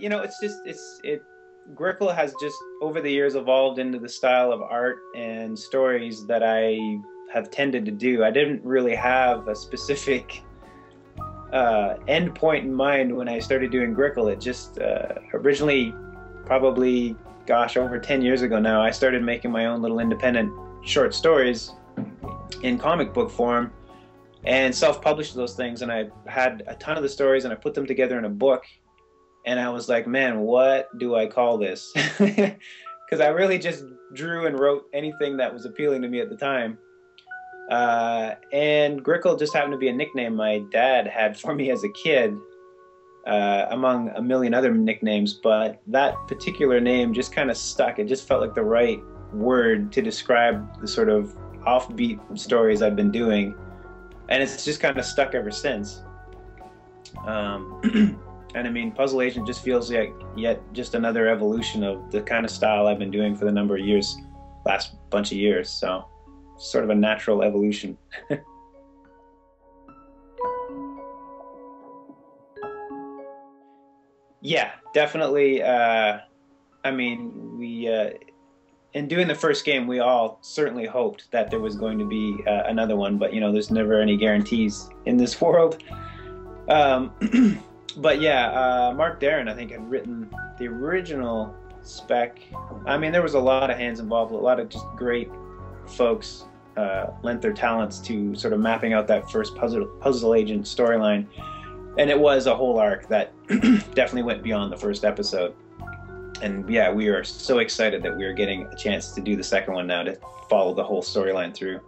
you know, it's just, Grickle has just over the years evolved into the style of art and stories that I have tended to do. I didn't really have a specific end point in mind when I started doing Grickle. It just originally, probably, gosh, over 10 years ago now, I started making my own little independent short stories in comic book form and self-published those things. And I had a ton of the stories and I put them together in a book. And I was like, man, what do I call this? Because I really just drew and wrote anything that was appealing to me at the time. And Grickle just happened to be a nickname my dad had for me as a kid, among a million other nicknames. But that particular name just kind of stuck. It just felt like the right word to describe the sort of offbeat stories I've been doing. And it's just kind of stuck ever since. And I mean, Puzzle Agent just feels like yet just another evolution of the kind of style I've been doing for the number of years, last bunch of years. So sort of a natural evolution. Yeah, definitely. I mean, in doing the first game, we all certainly hoped that there was going to be another one, but you know, there's never any guarantees in this world. But yeah, Mark Darren, I think, had written the original spec. I mean, there was a lot of hands involved, a lot of just great folks lent their talents to sort of mapping out that first Puzzle Agent storyline. And it was a whole arc that definitely went beyond the first episode. And yeah, we are so excited that we're getting a chance to do the second one now, to follow the whole storyline through.